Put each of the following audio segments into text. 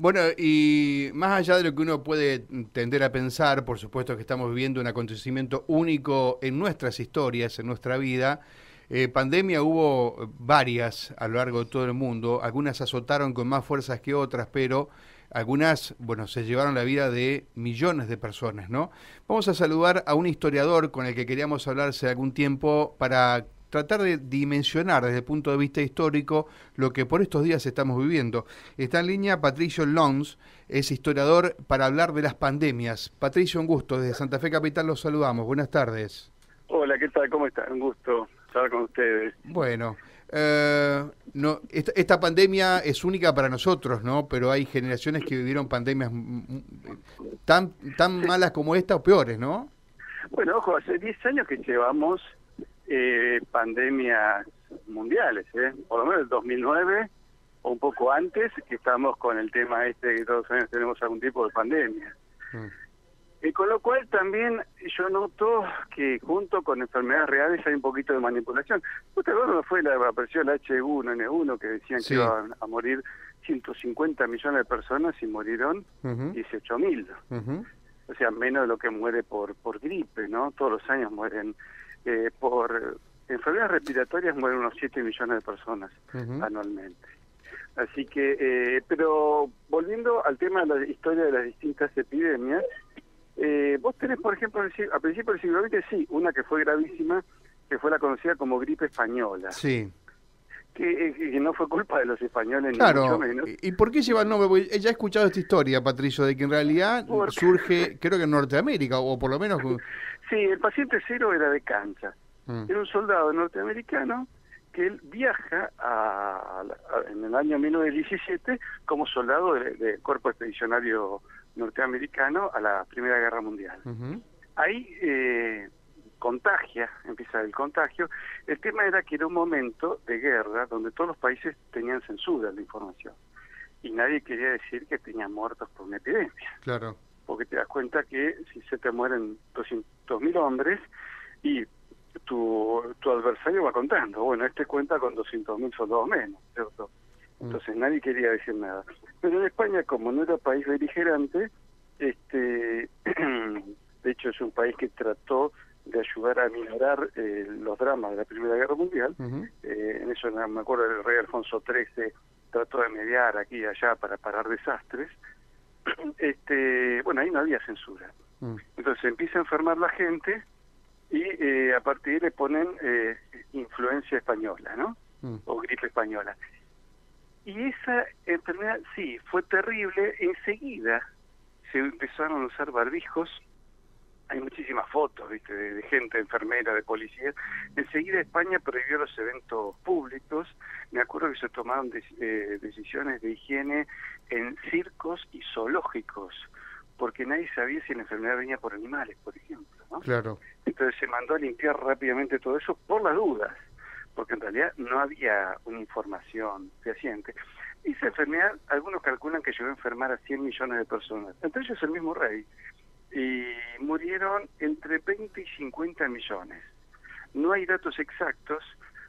Bueno, y más allá de lo que uno puede tender a pensar, por supuesto que estamos viviendo un acontecimiento único en nuestras historias, en nuestra vida. Pandemia hubo varias a lo largo de todo el mundo, algunas azotaron con más fuerzas que otras, pero algunas, bueno, se llevaron la vida de millones de personas, ¿no? Vamos a saludar a un historiador con el que queríamos hablar hace algún tiempo para tratar de dimensionar desde el punto de vista histórico lo que por estos días estamos viviendo. Está en línea Patricio Lons, es historiador, para hablar de las pandemias. Patricio, un gusto, desde Santa Fe Capital los saludamos. Buenas tardes. Hola, ¿qué tal? ¿Cómo están? Un gusto estar con ustedes. Bueno, no, esta pandemia es única para nosotros, ¿no? Pero hay generaciones que vivieron pandemias tan malas como esta o peores, ¿no? Bueno, ojo, hace 10 años que llevamos pandemias mundiales, por lo menos el 2009 o un poco antes, que estamos con el tema este que todos los años tenemos algún tipo de pandemia. Con lo cual también yo noto que junto con enfermedades reales hay un poquito de manipulación. ¿Usted no fue la aparición del H1N1 que decían sí, que iban a morir 150 millones de personas y murieron 18.000? O sea, menos de lo que muere por gripe, ¿no? Todos los años mueren por enfermedades respiratorias, mueren unos 7 millones de personas anualmente. Así que, pero volviendo al tema de la historia de las distintas epidemias, vos tenés, por ejemplo, a principios del siglo XX, sí, una que fue gravísima, que fue la conocida como gripe española. Sí. Que no fue culpa de los españoles, claro, ni mucho menos. ¿Y por qué lleva el nombre? Porque ya he escuchado esta historia, Patricio, de que en realidad surge, creo que en Norteamérica, o por lo menos... Sí, el paciente cero era de Kansas. Era un soldado norteamericano que él viaja en el año 1917 como soldado del Cuerpo Expedicionario norteamericano a la Primera Guerra Mundial. Ahí empieza el contagio. El tema era que era un momento de guerra donde todos los países tenían censura de la información y nadie quería decir que tenían muertos por una epidemia. Claro. Porque te das cuenta que si se te mueren 200.000 hombres y tu adversario va contando, bueno, este cuenta con 200.000 soldados menos, ¿cierto? Entonces nadie quería decir nada. Pero en España, como no era país beligerante, de hecho es un país que trató de ayudar a minorar los dramas de la Primera Guerra Mundial. En eso me acuerdo, el rey Alfonso XIII trató de mediar aquí y allá para parar desastres. Bueno, ahí no había censura. Entonces empieza a enfermar la gente y a partir de ahí le ponen influencia española, ¿no? O gripe española. Y esa enfermedad, sí, fue terrible. Enseguida se empezaron a usar barbijos. Hay muchísimas fotos, ¿viste? De gente, de enfermera, de policía. Enseguida España prohibió los eventos públicos. Me acuerdo que se tomaron decisiones de higiene en circos y zoológicos, porque nadie sabía si la enfermedad venía por animales, por ejemplo, ¿no? Claro. Entonces se mandó a limpiar rápidamente todo eso por las dudas, porque en realidad no había una información fehaciente. Esa enfermedad, algunos calculan que llegó a enfermar a 100 millones de personas, entre ellos el mismo rey, y murieron entre 20 y 50 millones. No hay datos exactos,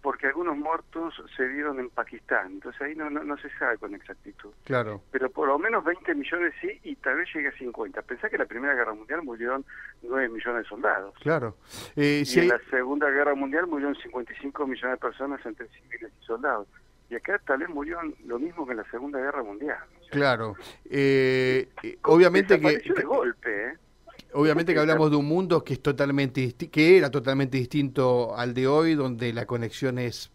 porque algunos muertos se dieron en Pakistán, entonces ahí no se sabe con exactitud. Claro. Pero por lo menos 20 millones sí, y tal vez llegue a 50. Pensá que en la Primera Guerra Mundial murieron 9 millones de soldados. Claro. Y en la Segunda Guerra Mundial murieron 55 millones de personas entre civiles y soldados. Y acá tal vez murieron lo mismo que en la Segunda Guerra Mundial. O sea, claro. Obviamente desapareció de golpe, ¿eh? Obviamente que hablamos de un mundo que es totalmente distinto al de hoy, donde la conexión es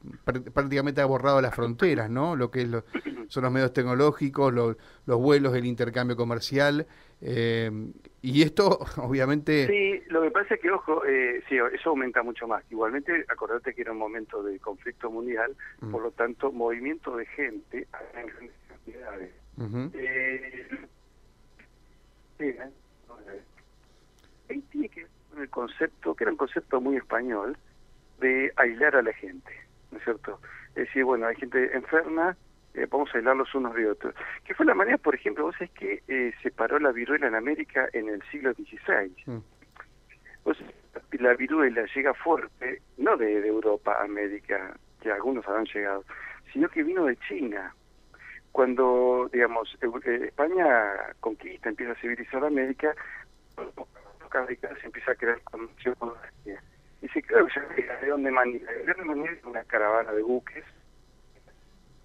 prácticamente ha borrado las fronteras, ¿no? Lo que es son los medios tecnológicos, los vuelos, el intercambio comercial, y esto obviamente... Sí, lo que pasa es que, ojo, sí, eso aumenta mucho más. Igualmente, acordate que era un momento de conflicto mundial, por lo tanto, movimiento de gente en grandes cantidades. Sí, ahí tiene que ver con el concepto, que era un concepto muy español, de aislar a la gente, ¿no es cierto? Es decir, bueno, hay gente enferma, vamos a aislarlos unos de otros. Que fue la manera, por ejemplo, vos sabés que se paró la viruela en América en el siglo XVI. Vos sabés, la viruela llega fuerte, no de Europa a América, que algunos habrán llegado, sino que vino de China. cuando, digamos, España conquista, empieza a civilizar América, se empieza a crear conexión con Asia. Y se crea el León de Manila, una caravana de buques.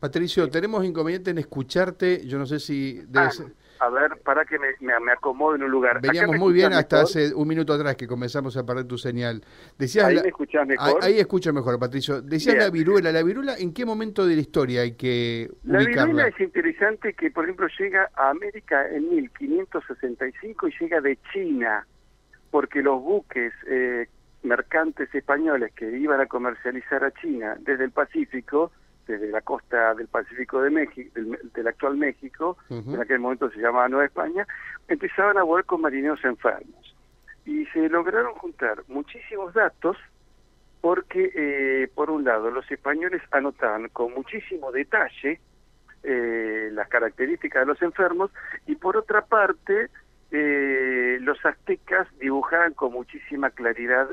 Patricio, tenemos inconveniente en escucharte, yo no sé si... A ver, para que me acomodo en un lugar. Veníamos muy bien hasta mejor. Hace un minuto atrás que comenzamos a perder tu señal. Decías ahí me escuchás mejor. Ahí escucho mejor, Patricio. Decías bien. La viruela, ¿en qué momento de la historia hay que ubicarla? La viruela es interesante que, por ejemplo, llega a América en 1565 y llega de China, porque los buques mercantes españoles que iban a comercializar a China desde el Pacífico... desde la costa del Pacífico de México, del actual México, en aquel momento se llamaba Nueva España, empezaban a volver con marineros enfermos. Y se lograron juntar muchísimos datos porque, por un lado, los españoles anotaban con muchísimo detalle las características de los enfermos, y por otra parte, los aztecas dibujaban con muchísima claridad...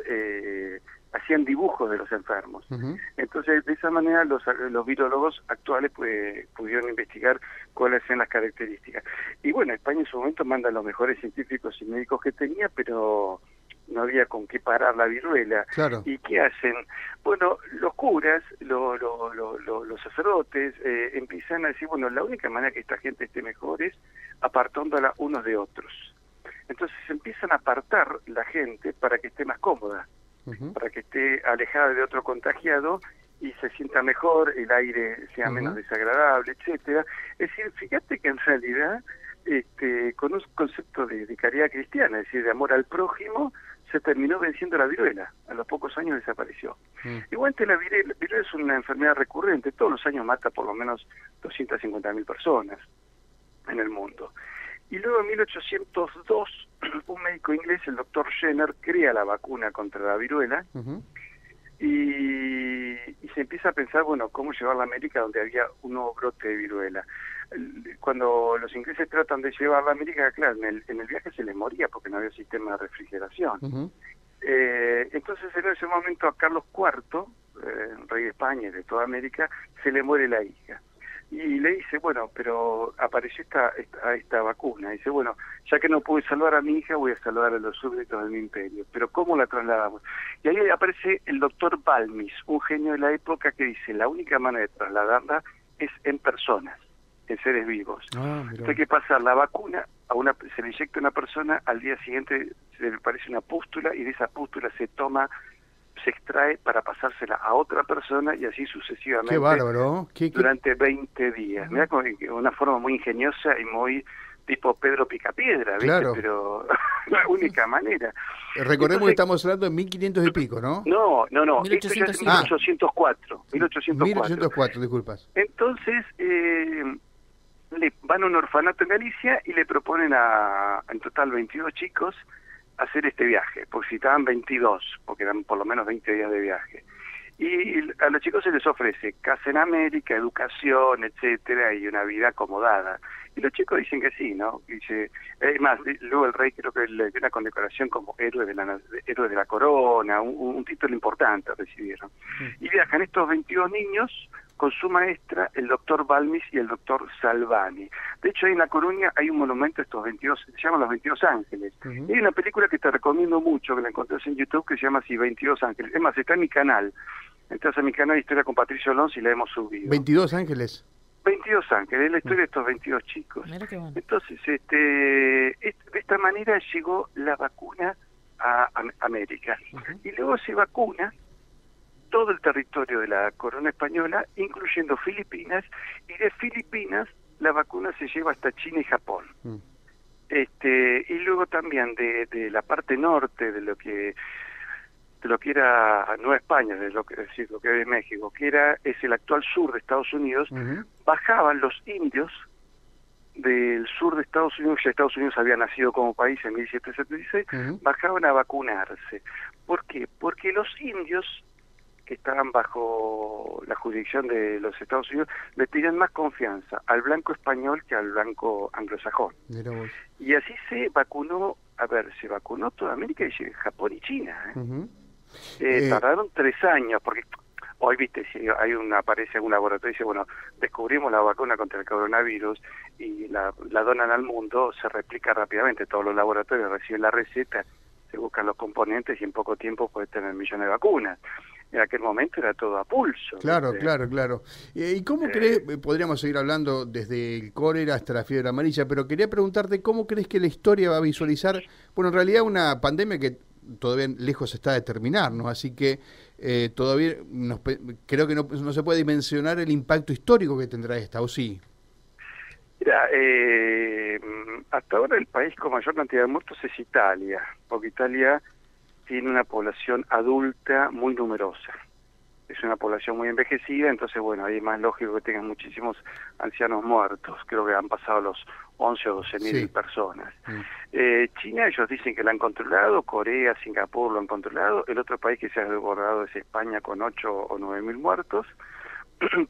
hacían dibujos de los enfermos. Entonces, de esa manera, los virólogos actuales pues, pudieron investigar cuáles eran las características. Y bueno, España en su momento manda a los mejores científicos y médicos que tenía, pero no había con qué parar la viruela. Claro. ¿Y qué hacen? Bueno, los curas, los sacerdotes, empiezan a decir, bueno, la única manera que esta gente esté mejor es apartándola unos de otros. Entonces empiezan a apartar la gente para que esté más cómoda, para que esté alejada de otro contagiado y se sienta mejor, el aire sea menos desagradable, etcétera. Es decir, fíjate que en realidad, con un concepto de caridad cristiana, es decir, de amor al prójimo, se terminó venciendo la viruela. A los pocos años desapareció. Igualmente la viruela es una enfermedad recurrente, todos los años mata por lo menos 250.000 personas en el mundo. Y luego en 1802, un médico inglés, el doctor Jenner, crea la vacuna contra la viruela y se empieza a pensar, bueno, cómo llevarla a América donde había un nuevo brote de viruela. Cuando los ingleses tratan de llevarla a América, claro, en el viaje se les moría porque no había sistema de refrigeración. Entonces en ese momento a Carlos IV, rey de España y de toda América, se le muere la hija. Y le dice, bueno, pero apareció esta vacuna. Dice, bueno, ya que no pude salvar a mi hija, voy a salvar a los súbditos de mi imperio. Pero ¿cómo la trasladamos? Y ahí aparece el doctor Balmis, un genio de la época que dice, la única manera de trasladarla es en personas, en seres vivos. Hay que pasar la vacuna, se le inyecta a una persona, al día siguiente se le aparece una pústula y de esa pústula se extrae para pasársela a otra persona y así sucesivamente. ¡Qué bárbaro! Durante 20 días. Mirá, con una forma muy ingeniosa y muy tipo Pedro Picapiedra, ¿viste? Claro. Pero la única manera. Recordemos que estamos hablando de 1500 y pico, ¿no? No. 1804. 1804, disculpas. Entonces, le van a un orfanato en Galicia y le proponen en total 22 chicos hacer este viaje, porque citaban 22, porque eran por lo menos 20 días de viaje. Y a los chicos se les ofrece casa en América, educación, etcétera, y una vida acomodada. Y los chicos dicen que sí, ¿no? Dice, es más, luego el rey creo que le dio una condecoración como héroe de la corona, un título importante recibieron. Y viajan estos 22 niños con su maestra, el doctor Balmis y el doctor Salvani. De hecho, ahí en La Coruña hay un monumento a estos 22, se llaman Los 22 Ángeles. Y hay una película que te recomiendo mucho, que la encontrás en YouTube, que se llama así, 22 Ángeles. Es más, está en mi canal. Entras a mi canal de Historia con Patricio Lons y la hemos subido. ¿22 Ángeles? 22 Ángeles, es la historia de estos 22 chicos. Mira qué bueno. Entonces, de esta manera llegó la vacuna a América. Y luego se vacuna todo el territorio de la corona española, incluyendo Filipinas, y de Filipinas la vacuna se lleva hasta China y Japón. Y luego también de la parte norte de lo que era Nueva España, es decir, lo que era México, que es el actual sur de Estados Unidos, bajaban los indios del sur de Estados Unidos, ya Estados Unidos había nacido como país en 1776, bajaban a vacunarse. ¿Por qué? Porque los indios que estaban bajo la jurisdicción de los Estados Unidos, le tenían más confianza al blanco español que al blanco anglosajón. Y así se vacunó, se vacunó toda América, Japón y China. Tardaron 3 años, porque Hoy, viste, si hay una, aparece un laboratorio y dice, bueno, descubrimos la vacuna contra el coronavirus y la donan al mundo, se replica rápidamente. Todos los laboratorios reciben la receta, se buscan los componentes y en poco tiempo puedes tener millones de vacunas. En aquel momento era todo a pulso. Claro, ¿viste? Claro. ¿Y cómo crees, podríamos seguir hablando desde el cólera hasta la fiebre amarilla, pero quería preguntarte cómo crees que la historia va a visualizar, bueno, en realidad una pandemia que todavía lejos está de terminar, ¿no? Así que todavía creo que no se puede dimensionar el impacto histórico que tendrá esta, ¿o sí? Mira, hasta ahora el país con mayor cantidad de muertos es Italia, porque Italia tiene una población adulta muy numerosa. Es una población muy envejecida, entonces, bueno, ahí es más lógico que tengan muchísimos ancianos muertos. Creo que han pasado los 11 o 12 mil personas. China, ellos dicen que la han controlado, Corea, Singapur lo han controlado, el otro país que se ha desbordado es España con 8 o 9 mil muertos,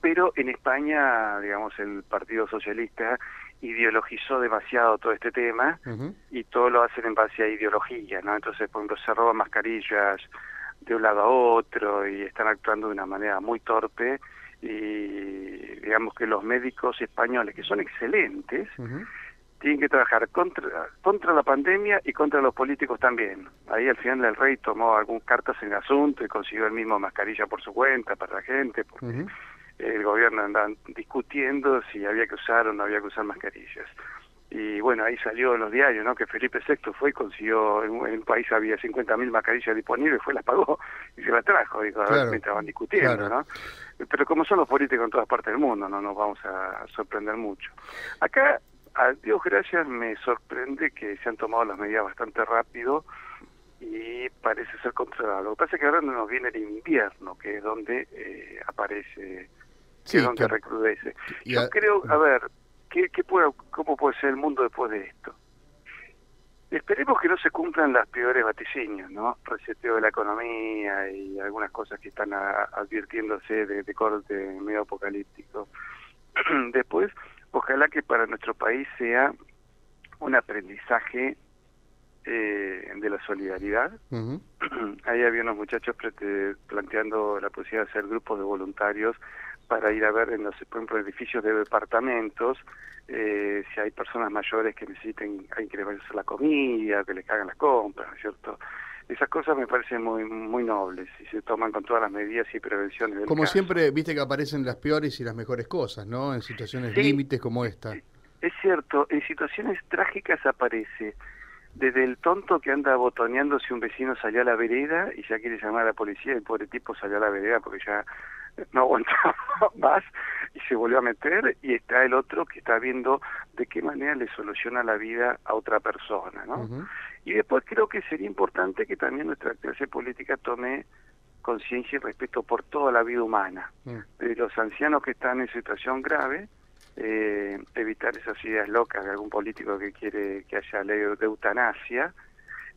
pero en España, digamos, el Partido Socialista ideologizó demasiado todo este tema y todo lo hacen en base a ideología, ¿no? Entonces, por ejemplo, se roban mascarillas de un lado a otro y están actuando de una manera muy torpe, y digamos que los médicos españoles, que son excelentes, tienen que trabajar contra la pandemia y contra los políticos también. Ahí al final el rey tomó algunas cartas en el asunto y consiguió el mismo mascarilla por su cuenta para la gente, porque el gobierno andaban discutiendo si había que usar o no había que usar mascarillas. Y bueno, ahí salió en los diarios, ¿no?, que Felipe VI fue y consiguió, en un país había 50.000 mascarillas disponibles, fue, las pagó y se las trajo, dijo, claro, me estaban discutiendo, claro, ¿no? Pero como son los políticos en todas partes del mundo, no nos vamos a sorprender mucho. Acá, a Dios gracias, me sorprende que se han tomado las medidas bastante rápido y parece ser controlado. Lo que pasa es que ahora no nos viene el invierno, que es donde aparece, que es donde recrudece. Yo creo, a ver, ¿cómo puede ser el mundo después de esto? Esperemos que no se cumplan las peores vaticinios, ¿no? Reseteo de la economía y algunas cosas que están advirtiéndose de corte medio apocalíptico. Después, ojalá que para nuestro país sea un aprendizaje de la solidaridad. Ahí había unos muchachos planteando la posibilidad de hacer grupos de voluntarios para ir a ver, en los, por ejemplo, edificios de departamentos, si hay personas mayores que necesiten, hay que les vaya a hacer la comida, que les hagan las compras, ¿cierto? Esas cosas me parecen muy muy nobles y se toman con todas las medidas y prevenciones. Como siempre, viste que aparecen las peores y las mejores cosas, ¿no? En situaciones límites como esta. Es cierto, en situaciones trágicas aparece desde el tonto que anda botoneando si un vecino salió a la vereda y ya quiere llamar a la policía, el pobre tipo salió a la vereda porque ya no aguantaba más y se volvió a meter, y está el otro que está viendo de qué manera le soluciona la vida a otra persona, ¿no? Y después creo que sería importante que también nuestra clase política tome conciencia y respeto por toda la vida humana, de los ancianos que están en situación grave, evitar esas ideas locas de algún político que quiere que haya ley de eutanasia,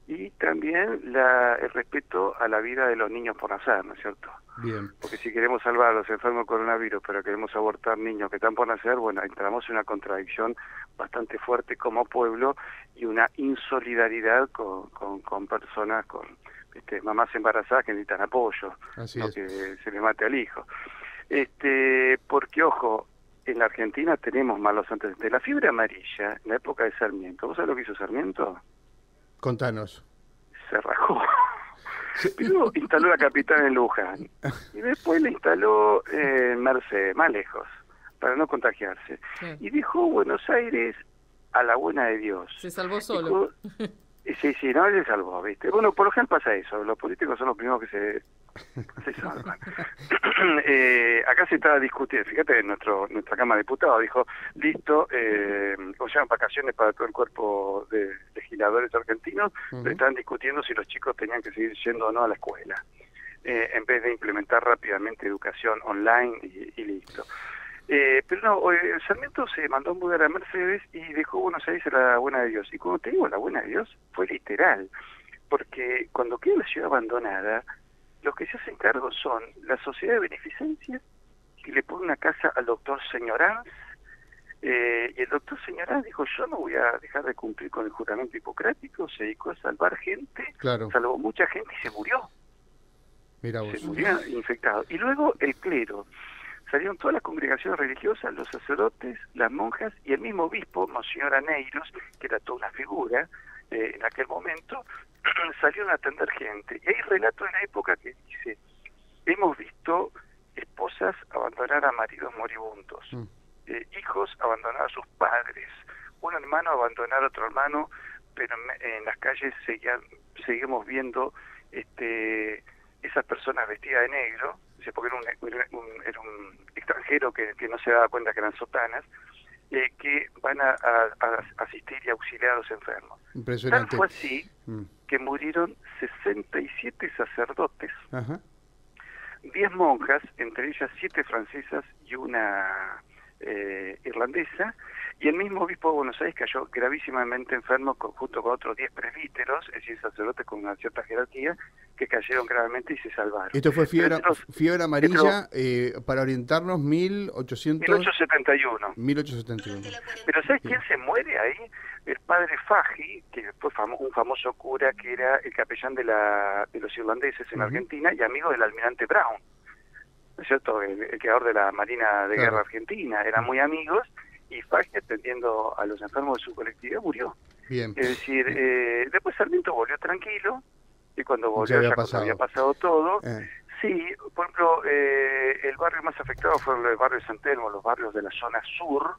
y también el respeto a la vida de los niños por nacer, ¿no es cierto? Bien. Porque si queremos salvar a los enfermos de coronavirus, pero queremos abortar niños que están por nacer, bueno, entramos en una contradicción bastante fuerte como pueblo y una insolidaridad con personas, con mamás embarazadas que necesitan apoyo, no que se le mate al hijo. Porque, ojo, en la Argentina tenemos malos antecedentes. La fiebre amarilla, en la época de Sarmiento, ¿vos sabés lo que hizo Sarmiento? Contanos. Se rajó. Primero instaló la capital en Luján y después la instaló en Mercedes, más lejos, para no contagiarse. Y dejó Buenos Aires a la buena de Dios. Se salvó solo. Dejó... Sí, no, se salvó, ¿viste? Bueno, por lo general pasa eso. Los políticos son los primeros que se salvan. Acá se estaba discutiendo, fíjate, nuestra Cámara de Diputados dijo, listo, o sea, vacaciones para todo el cuerpo de legisladores argentinos, pero estaban discutiendo si los chicos tenían que seguir yendo o no a la escuela, en vez de implementar rápidamente educación online y listo. Pero no, el Sarmiento se mandó a mudar a Mercedes y dejó Buenos Aires a la buena de Dios. Y como te digo, la buena de Dios fue literal, porque cuando queda la ciudad abandonada, los que se hacen cargo son la sociedad de beneficencia, que le pone una casa al doctor Señoranz, y el doctor Señoranz dijo, yo no voy a dejar de cumplir con el juramento hipocrático, se dedicó a salvar gente, salvó mucha gente y se murió. Mira vos. Se murieron infectados. Y luego el clero. Salieron todas las congregaciones religiosas, los sacerdotes, las monjas y el mismo obispo, Monseñor Aneiros, que era toda una figura en aquel momento, salieron a atender gente. Y hay relatos de la época que dice, hemos visto esposas abandonar a maridos moribundos, hijos abandonar a sus padres, un hermano abandonar a otro hermano, pero en las calles seguimos viendo esas personas vestidas de negro, porque era un extranjero que no se daba cuenta que eran sotanas, que van a asistir y auxiliar a los enfermos. Impresionante. Tal fue así que murieron 67 sacerdotes, ajá, 10 monjas, entre ellas 7 francesas y una irlandesa, y el mismo obispo de Buenos Aires cayó gravísimamente enfermo junto con otros 10 presbíteros, es decir, sacerdotes con una cierta jerarquía, que cayeron gravemente y se salvaron. Esto fue fiebre amarilla, para orientarnos, 1871. 1871. Pero ¿sabes quién se muere ahí? El padre Fahy, que fue un famoso cura que era el capellán de los irlandeses en Argentina y amigo del almirante Brown, ¿no es cierto? El creador de la Marina de Guerra Argentina. Eran muy amigos y Fahy, atendiendo a los enfermos de su colectividad, murió. Bien. Es decir, después Sarmiento volvió tranquilo, y cuando volvió ya había pasado todo. Sí, por ejemplo, el barrio más afectado fue el barrio de San Telmo, los barrios de la zona sur,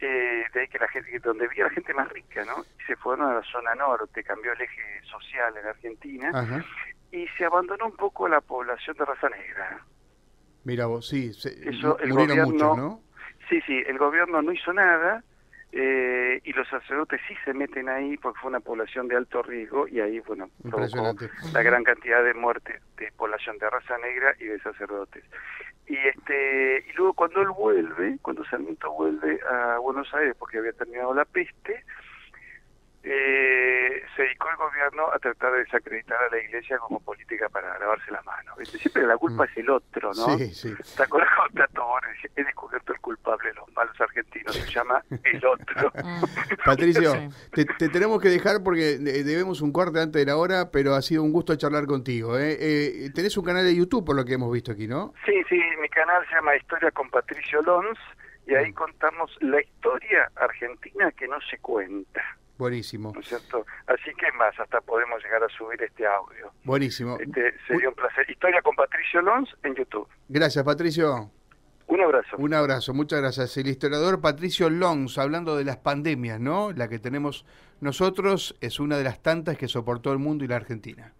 de ahí que la gente, donde vivía la gente más rica, ¿no? Y se fueron a la zona norte, cambió el eje social en Argentina, ajá, y se abandonó un poco la población de raza negra. Mira vos, sí, murieron muchos, ¿no? Sí, sí, el gobierno no hizo nada. Y los sacerdotes sí se meten ahí porque fue una población de alto riesgo y ahí, bueno, provocó la gran cantidad de muertes de población de raza negra y de sacerdotes. Y luego cuando él vuelve, cuando Sarmiento vuelve a Buenos Aires porque había terminado la peste, se dedicó el gobierno a tratar de desacreditar a la iglesia como política para lavarse las manos. Siempre la culpa es el otro, ¿no? Sí, sí. Sacó la contra todo, he descubierto el culpable de los malos argentinos, se llama el otro. Patricio, sí, te tenemos que dejar porque debemos un corte antes de la hora, pero ha sido un gusto charlar contigo, ¿eh? Tenés un canal de YouTube por lo que hemos visto aquí, ¿no? Sí, sí, mi canal se llama Historia con Patricio Lons y ahí contamos la historia argentina que no se cuenta. Buenísimo. ¿No es cierto? Así que más, hasta podemos llegar a subir este audio. Buenísimo. Sería un placer. Historia con Patricio Lons en YouTube. Gracias, Patricio. Un abrazo. Un abrazo, muchas gracias. El historiador Patricio Lons, hablando de las pandemias, ¿no? La que tenemos nosotros es una de las tantas que soportó el mundo y la Argentina.